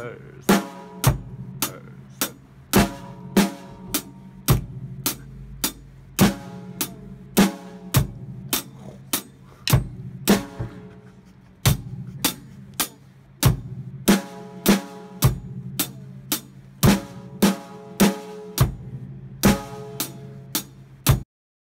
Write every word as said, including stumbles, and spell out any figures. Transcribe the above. Cheers.